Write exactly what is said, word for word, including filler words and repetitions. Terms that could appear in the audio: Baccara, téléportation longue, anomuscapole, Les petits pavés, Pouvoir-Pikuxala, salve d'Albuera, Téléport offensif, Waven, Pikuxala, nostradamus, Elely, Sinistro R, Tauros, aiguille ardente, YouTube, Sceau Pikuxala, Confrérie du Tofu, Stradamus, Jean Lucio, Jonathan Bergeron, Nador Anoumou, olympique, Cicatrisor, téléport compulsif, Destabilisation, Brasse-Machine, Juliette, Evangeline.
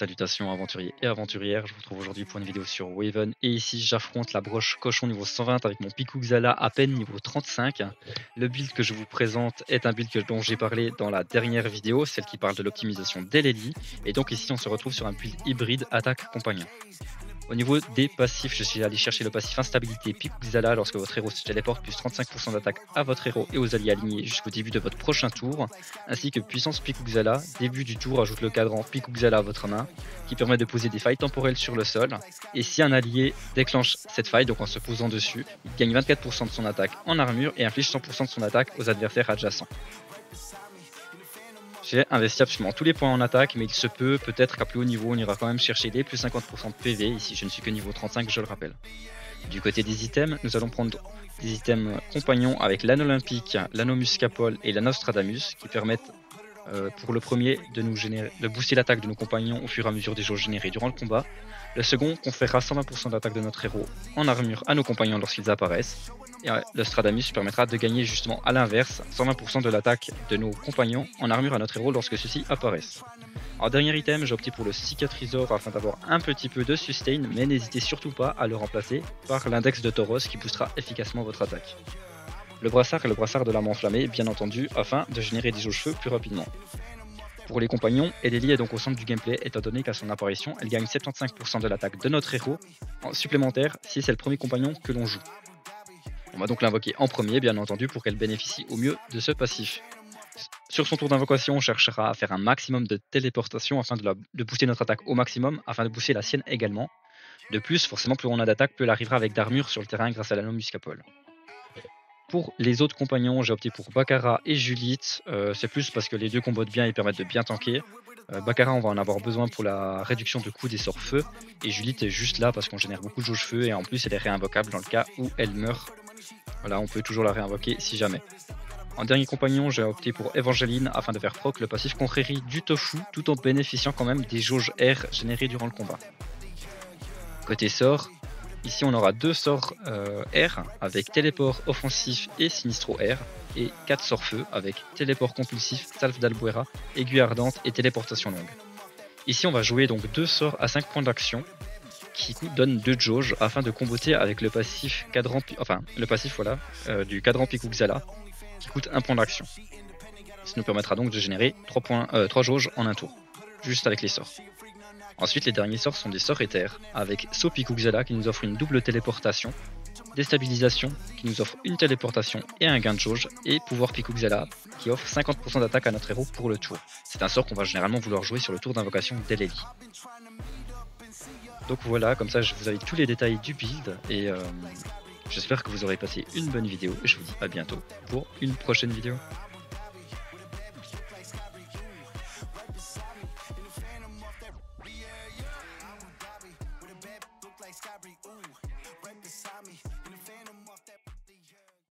Salutations aventuriers et aventurières, je vous retrouve aujourd'hui pour une vidéo sur Waven et ici j'affronte la broche cochon niveau cent vingt avec mon Pikuxala à peine niveau trente-cinq. Le build que je vous présente est un build dont j'ai parlé dans la dernière vidéo, celle qui parle de l'optimisation d'Elely, et donc ici on se retrouve sur un build hybride attaque compagnon. Au niveau des passifs, je suis allé chercher le passif instabilité Pikuxala lorsque votre héros se téléporte, plus trente-cinq pour cent d'attaque à votre héros et aux alliés alignés jusqu'au début de votre prochain tour, ainsi que puissance Pikuxala, début du tour ajoute le cadran Pikuxala à votre main, qui permet de poser des failles temporelles sur le sol, et si un allié déclenche cette faille, donc en se posant dessus, il gagne vingt-quatre pour cent de son attaque en armure et inflige cent pour cent de son attaque aux adversaires adjacents. J'ai investi absolument tous les points en attaque, mais il se peut peut-être qu'à plus haut niveau on ira quand même chercher les plus cinquante pour cent de P V, ici je ne suis que niveau trente-cinq, je le rappelle. Du côté des items, nous allons prendre des items compagnons avec l'anneau olympique, l'anomuscapole et la nostradamus, qui permettent euh, pour le premier de, nous générer, de booster l'attaque de nos compagnons au fur et à mesure des jauges générées durant le combat. Le second conférera cent vingt pour cent d'attaque de notre héros en armure à nos compagnons lorsqu'ils apparaissent. Et le Stradamus permettra de gagner justement à l'inverse cent vingt pour cent de l'attaque de nos compagnons en armure à notre héros lorsque ceux-ci apparaissent. En dernier item, j'ai opté pour le Cicatrisor afin d'avoir un petit peu de sustain, mais n'hésitez surtout pas à le remplacer par l'index de Tauros qui boostera efficacement votre attaque. Le brassard est le brassard de l'âme enflammée bien entendu afin de générer des jauges feu plus rapidement. Pour les compagnons, Elely est donc au centre du gameplay étant donné qu'à son apparition, elle gagne soixante-quinze pour cent de l'attaque de notre héros en supplémentaire si c'est le premier compagnon que l'on joue. On va donc l'invoquer en premier, bien entendu, pour qu'elle bénéficie au mieux de ce passif. Sur son tour d'invocation, on cherchera à faire un maximum de téléportation afin de, la, de booster notre attaque au maximum, afin de booster la sienne également. De plus, forcément, plus on a d'attaque, plus elle arrivera avec d'armure sur le terrain grâce à l'anomuscapole. Pour les autres compagnons, j'ai opté pour Baccara et Juliette. Euh, C'est plus parce que les deux combattent bien et permettent de bien tanker. Euh, Baccara, on va en avoir besoin pour la réduction de coût des sorts feu. Et Juliette est juste là parce qu'on génère beaucoup de jauge feu et en plus elle est réinvocable dans le cas où elle meurt. Voilà, on peut toujours la réinvoquer si jamais. En dernier compagnon, j'ai opté pour Evangeline afin de faire proc le passif Confrérie du Tofu, tout en bénéficiant quand même des jauges R générées durant le combat. Côté sort, ici on aura deux sorts euh, R avec téléport offensif et Sinistro R, et quatre sorts feu avec téléport compulsif, salve d'Albuera, aiguille ardente et téléportation longue. Ici on va jouer donc deux sorts à cinq points d'action, qui donne deux jauges afin de comboter avec le passif cadran, enfin le passif voilà euh, du cadran Pikuxala qui coûte un point d'action. Ça nous permettra donc de générer trois, points, euh, trois jauges en un tour, juste avec les sorts. Ensuite les derniers sorts sont des sorts éthers avec Sceau Pikuxala qui nous offre une double téléportation, Destabilisation qui nous offre une téléportation et un gain de jauge, et Pouvoir-Pikuxala qui offre cinquante pour cent d'attaque à notre héros pour le tour. C'est un sort qu'on va généralement vouloir jouer sur le tour d'invocation d'Elely. Donc voilà, comme ça vous avez tous les détails du build et euh, j'espère que vous aurez passé une bonne vidéo et je vous dis à bientôt pour une prochaine vidéo.